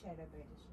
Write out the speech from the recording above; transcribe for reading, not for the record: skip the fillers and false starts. cheddar British.